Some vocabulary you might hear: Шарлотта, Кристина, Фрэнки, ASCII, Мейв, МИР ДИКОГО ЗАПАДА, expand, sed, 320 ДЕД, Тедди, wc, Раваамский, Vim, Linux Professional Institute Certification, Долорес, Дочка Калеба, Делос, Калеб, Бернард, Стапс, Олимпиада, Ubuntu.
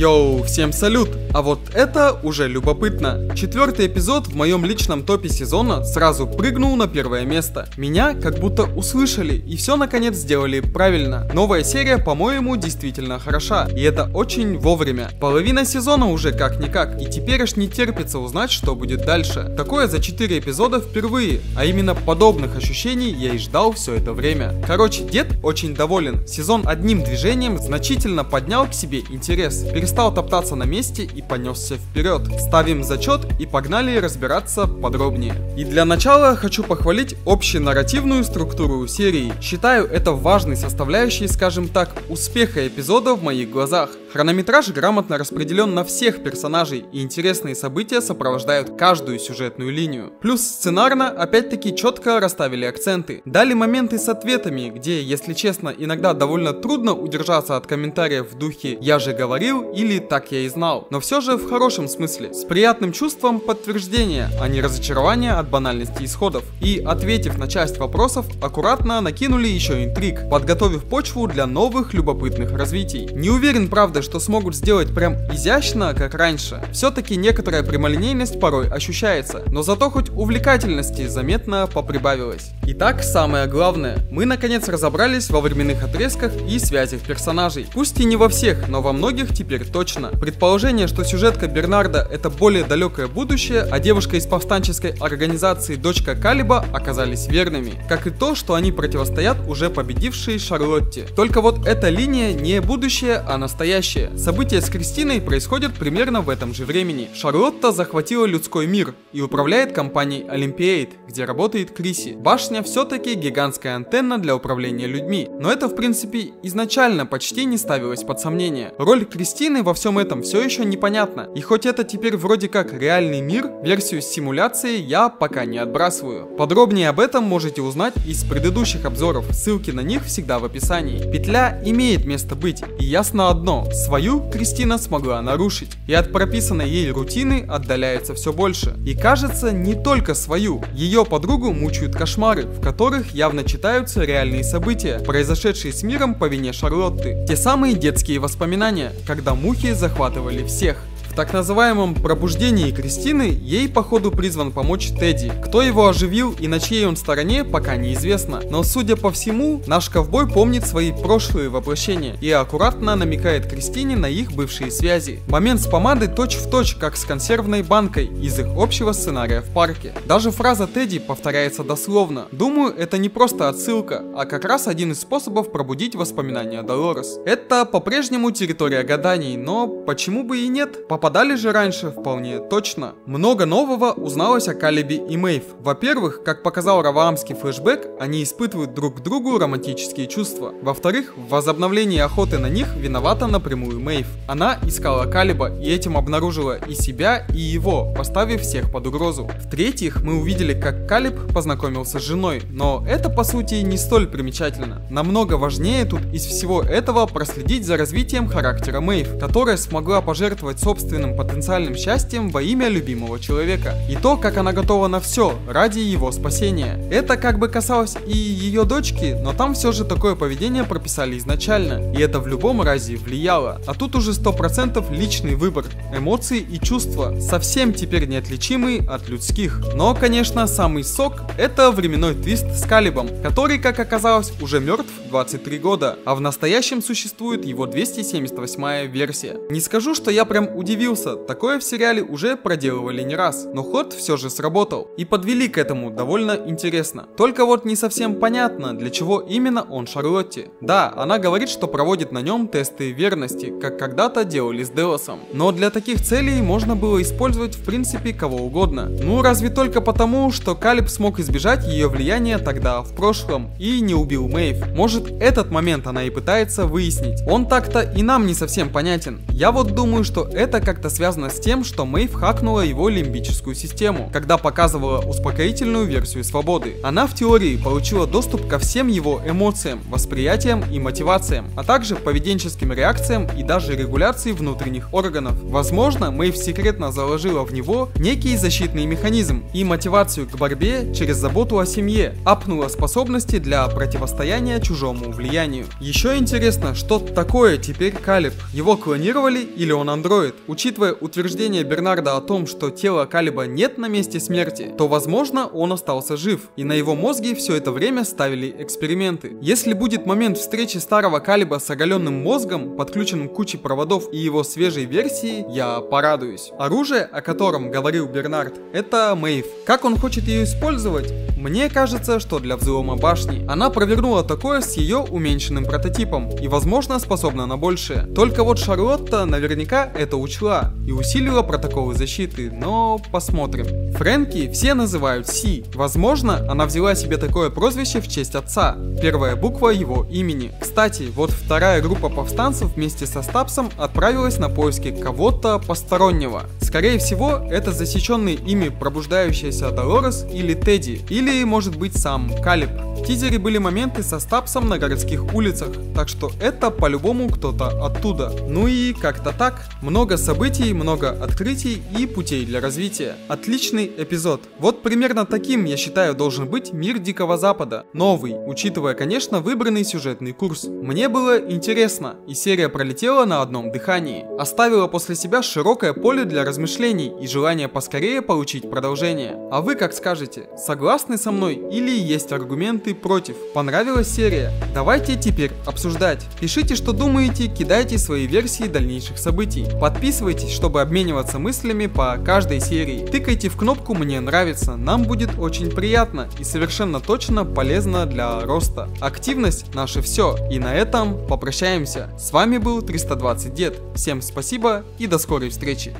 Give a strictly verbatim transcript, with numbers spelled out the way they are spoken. Йоу, всем салют! А вот это уже любопытно. Четвертый эпизод в моем личном топе сезона сразу прыгнул на первое место. Меня как будто услышали и все наконец сделали правильно. Новая серия, по-моему, действительно хороша. И это очень вовремя. Половина сезона уже как-никак. И теперь аж не терпится узнать, что будет дальше. Такое за четыре эпизода впервые. А именно подобных ощущений я и ждал все это время. Короче, дед очень доволен. Сезон одним движением значительно поднял к себе интерес. Перестал топтаться на месте и понесся вперед. Ставим зачет и погнали разбираться подробнее. И для начала хочу похвалить общенарративную структуру серии. Считаю это важной составляющей, скажем так, успеха эпизода в моих глазах. Хронометраж грамотно распределен на всех персонажей, и интересные события сопровождают каждую сюжетную линию. Плюс сценарно опять-таки четко расставили акценты. Дали моменты с ответами, где, если честно, иногда довольно трудно удержаться от комментариев в духе «я же говорил» или «так я и знал». Но все же в хорошем смысле, с приятным чувством подтверждения, а не разочарования от банальности исходов. И, ответив на часть вопросов, аккуратно накинули еще интриг, подготовив почву для новых любопытных развитий. Не уверен, правда, что смогут сделать прям изящно, как раньше. Все-таки некоторая прямолинейность порой ощущается, но зато хоть увлекательности заметно поприбавилось. Итак, самое главное, мы наконец разобрались во временных отрезках и связях персонажей. Пусть и не во всех, но во многих теперь точно. Предположение, что сюжетка Бернарда — это более далекое будущее, а девушка из повстанческой организации «Дочка Калеба» оказались верными. Как и то, что они противостоят уже победившей Шарлотте. Только вот эта линия не будущее, а настоящее. События с Кристиной происходят примерно в этом же времени. Шарлотта захватила людской мир и управляет компанией Олимпиад, где работает Криси. Башня все-таки гигантская антенна для управления людьми. Но это, в принципе, изначально почти не ставилось под сомнение. Роль Кристины во всем этом все еще непонятно. И хоть это теперь вроде как реальный мир, версию с симуляцией я пока не отбрасываю. Подробнее об этом можете узнать из предыдущих обзоров, ссылки на них всегда в описании. Петля имеет место быть, и ясно одно, свою Кристина смогла нарушить, и от прописанной ей рутины отдаляется все больше. И кажется, не только свою, ее подругу мучают кошмары, в которых явно читаются реальные события, произошедшие с миром по вине Шарлотты. Те самые детские воспоминания, когда мухи захватывали всех. В так называемом пробуждении Кристины ей походу призван помочь Тедди. Кто его оживил и на чьей он стороне, пока неизвестно. Но судя по всему, наш ковбой помнит свои прошлые воплощения и аккуратно намекает Кристине на их бывшие связи. Момент с помадой точь-в-точь, как с консервной банкой из их общего сценария в парке. Даже фраза Тедди повторяется дословно. Думаю, это не просто отсылка, а как раз один из способов пробудить воспоминания Долорес. Это по-прежнему территория гаданий, но почему бы и нет? Попадали же раньше вполне точно. Много нового узналось о Калебе и Мейв. Во-первых, как показал Раваамский флешбэк, они испытывают друг к другу романтические чувства. Во-вторых, в возобновлении охоты на них виновата напрямую Мейв. Она искала Калеба и этим обнаружила и себя, и его, поставив всех под угрозу. В-третьих, мы увидели, как Калеб познакомился с женой, но это по сути не столь примечательно. Намного важнее тут из всего этого проследить за развитием характера Мейв, которая смогла пожертвовать собственной потенциальным счастьем во имя любимого человека. И то, как она готова на все ради его спасения. Это как бы касалось и ее дочки, но там все же такое поведение прописали изначально, и это в любом разе влияло. А тут уже сто процентов личный выбор, эмоции и чувства, совсем теперь неотличимые от людских. Но, конечно, самый сок — это временной твист с Калебом, который, как оказалось, уже мертв двадцать три года, а в настоящем существует его двести семьдесят восьмая версия. Не скажу, что я прям удивился. Такое в сериале уже проделывали не раз, но ход все же сработал. И подвели к этому довольно интересно. Только вот не совсем понятно, для чего именно он Шарлотте. Да, она говорит, что проводит на нем тесты верности, как когда-то делали с Делосом. Но для таких целей можно было использовать в принципе кого угодно. Ну разве только потому, что Калеб смог избежать ее влияния тогда в прошлом и не убил Мейв. Может, этот момент она и пытается выяснить. Он так-то и нам не совсем понятен. Я вот думаю, что это как как-то связано с тем, что Мейв хакнула его лимбическую систему, когда показывала успокоительную версию свободы. Она в теории получила доступ ко всем его эмоциям, восприятиям и мотивациям, а также поведенческим реакциям и даже регуляции внутренних органов. Возможно, Мейв секретно заложила в него некий защитный механизм и мотивацию к борьбе через заботу о семье, апнула способности для противостояния чужому влиянию. Еще интересно, что такое теперь Калеб. Его клонировали или он андроид? Учитывая утверждение Бернарда о том, что тела Калеба нет на месте смерти, то возможно он остался жив, и на его мозге все это время ставили эксперименты. Если будет момент встречи старого Калеба с оголенным мозгом, подключенным к куче проводов и его свежей версии, я порадуюсь. Оружие, о котором говорил Бернард, это Мейв. Как он хочет ее использовать? Мне кажется, что для взлома башни. Она провернула такое с ее уменьшенным прототипом и, возможно, способна на большее. Только вот Шарлотта наверняка это учла и усилила протоколы защиты, но посмотрим. Фрэнки все называют Си. Возможно, она взяла себе такое прозвище в честь отца, первая буква его имени. Кстати, вот вторая группа повстанцев вместе со Стапсом отправилась на поиски кого-то постороннего. Скорее всего, это засеченные ими пробуждающаяся Долорес или Тедди, или Или, может быть, сам Калеб. В тизере были моменты со Стапсом на городских улицах, так что это по-любому кто-то оттуда. Ну и как-то так. Много событий, много открытий и путей для развития. Отличный эпизод. Вот примерно таким, я считаю, должен быть мир Дикого Запада. Новый, учитывая, конечно, выбранный сюжетный курс. Мне было интересно, и серия пролетела на одном дыхании. Оставила после себя широкое поле для размышлений и желание поскорее получить продолжение. А вы как скажете? Согласны со мной или есть аргументы против? Понравилась серия? Давайте теперь обсуждать. Пишите, что думаете, кидайте свои версии дальнейших событий. Подписывайтесь, чтобы обмениваться мыслями по каждой серии. Тыкайте в кнопку «Мне нравится», нам будет очень приятно и совершенно точно полезно для роста. Активность – наше все. И на этом попрощаемся. С вами был триста двадцать дед. Всем спасибо и до скорой встречи.